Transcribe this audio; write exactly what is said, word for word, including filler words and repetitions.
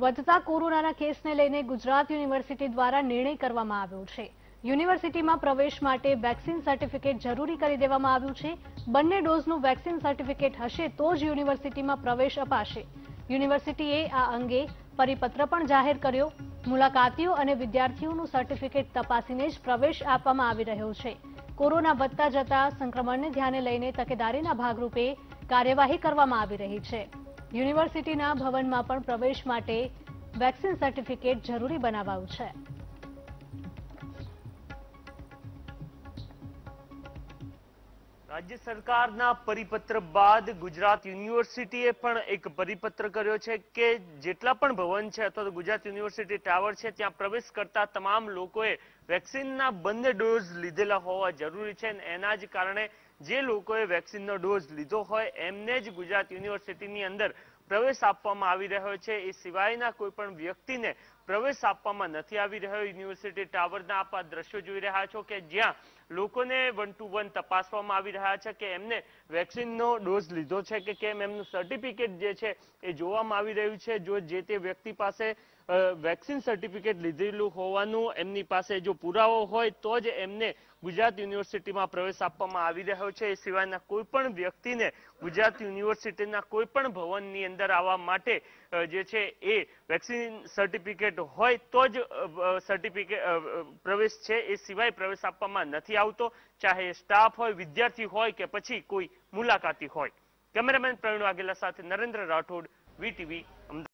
વધતા કોરોનાના કેસને લઈને ગુજરાત યુનિવર્સિટી દ્વારા નિર્ણય કરવામાં આવ્યો છે। યુનિવર્સિટીમાં પ્રવેશ માટે વેક્સિન સર્ટિફિકેટ જરૂરી કરી દેવામાં આવ્યું છે। બંને ડોઝનું વેક્સિન સર્ટિફિકેટ હશે તો જ યુનિવર્સિટીમાં પ્રવેશ અપાશે। યુનિવર્સિટીએ આ અંગે પરિપત્ર પણ જાહેર કર્યો। મુલાકાતીઓ અને વિદ્યાર્થીઓનું સર્ટિફિકેટ તપાસીને જ પ્રવેશ આપવામાં આવી રહ્યો છે। કોરોના વધતા જતા સંક્રમણને ધ્યાને લઈને તકેદારીના ભાગરૂપે કાર્યવાહી કરવામાં આવી રહી છે। યુનિવર્સિટીના ભવનમાં પણ પ્રવેશ માટે વેક્સિન સર્ટિફિકેટ જરૂરી બનાવાયું છે। રાજ્ય સરકારના પરિપત્ર બાદ ગુજરાત યુનિવર્સિટીએ પણ એક પરિપત્ર કર્યો છે કે જેટલા પણ ભવન છે અથવા તો ગુજરાત યુનિવર્સિટી ટાવર છે ત્યાં પ્રવેશ કરતા તમામ લોકોએ વેક્સિનના બંને ડોઝ લીધેલા હોવા જરૂરી છે અને એના જ કારણે જે લોકોએ વેક્સિનનો ડોઝ લીધો હોય એમને જ ગુજરાત યુનિવર્સિટીની અંદર પ્રવેશ આપવામાં આવી રહ્યો છે। એ સિવાયના કોઈ પણ વ્યક્તિને પ્રવેશ આપવામાં નથી આવી રહ્યો। યુનિવર્સિટી ટાવરના આપ આ દ્રશ્યો જોઈ રહ્યા છો કે જ્યાં લોકોને વન ટુ વન તપાસવામાં આવી રહ્યા છે કે એમને વેક્સિનનો ડોઝ લીધો છે કે કેમ। એમનું સર્ટિફિકેટ જે છે એ જોવામાં આવી રહ્યું છે। જો જે તે વ્યક્તિ પાસે વેક્સિન સર્ટિફિકેટ લીધેલું હોવાનું એમની પાસે જો પુરાવો હોય તો જ એમને ગુજરાત યુનિવર્સિટીમાં પ્રવેશ આપવામાં આવી રહ્યો છે। એ સિવાયના કોઈ પણ વ્યક્તિને ગુજરાત યુનિવર્સિટીના કોઈ પણ ભવનની અંદર આવવા માટે જે છે એ વેક્સિન સર્ટિફિકેટ હોય તો જ સર્ટિફિકેટ પ્રવેશ છે। એ સિવાય પ્રવેશ આપવામાં નથી આવતો, ચાહે સ્ટાફ હોય, વિદ્યાર્થી હોય કે પછી કોઈ મુલાકાતી હોય। કેમેરામેન પ્રવીણ વાઘેલા સાથે નરેન્દ્ર રાઠોડ, વીટીવી અમદાવાદ।